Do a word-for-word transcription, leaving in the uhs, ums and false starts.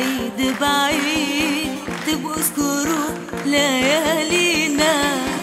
بعيد بعيد تبقوا اذكروا ليالينا.